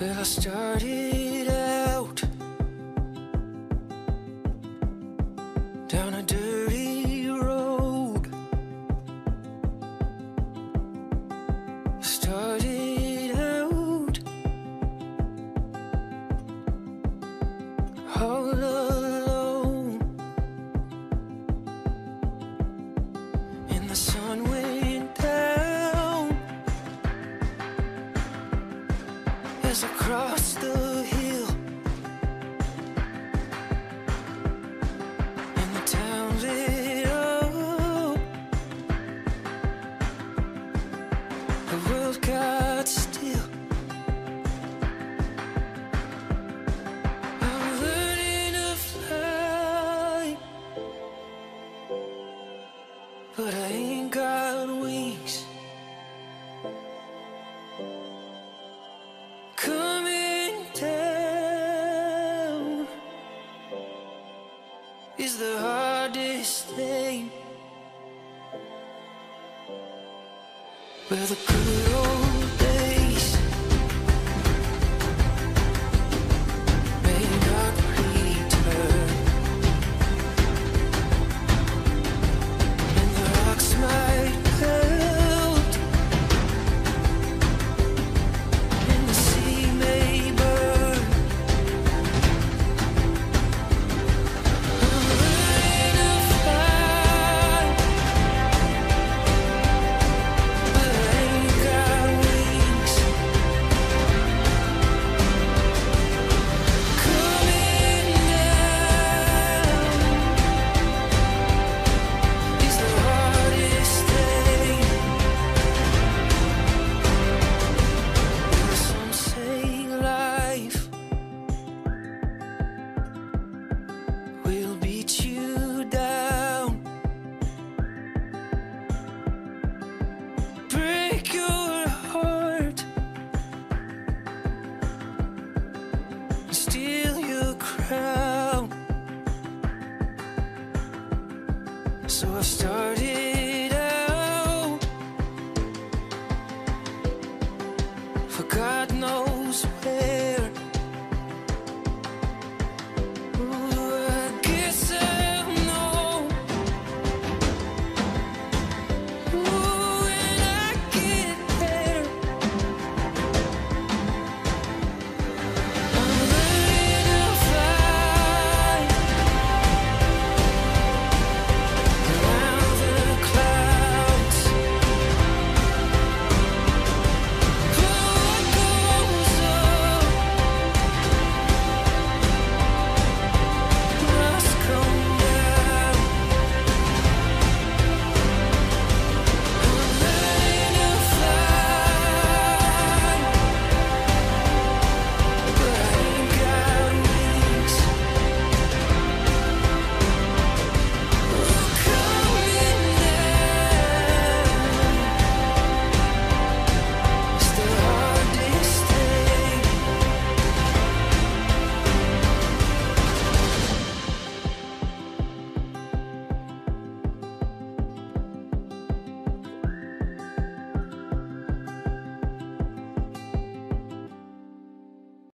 Well, I started out down a dirty road. I started out all alone, and the sun went down as I crossed the hill. The world got still. I'm learning to fly, but I ain't got wings. Coming down is the hardest thing. Where the good old days may not return, and the rocks might melt, and the sea may burn. I'm learning to fly, but I ain't got wings. Coming down is the hardest thing. Some say life will beat you down, break your heart, and steal your crown. So I started